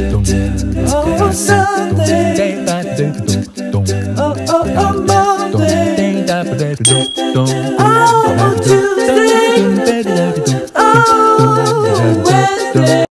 Oh Sunday, oh Monday, oh Tuesday, oh Wednesday.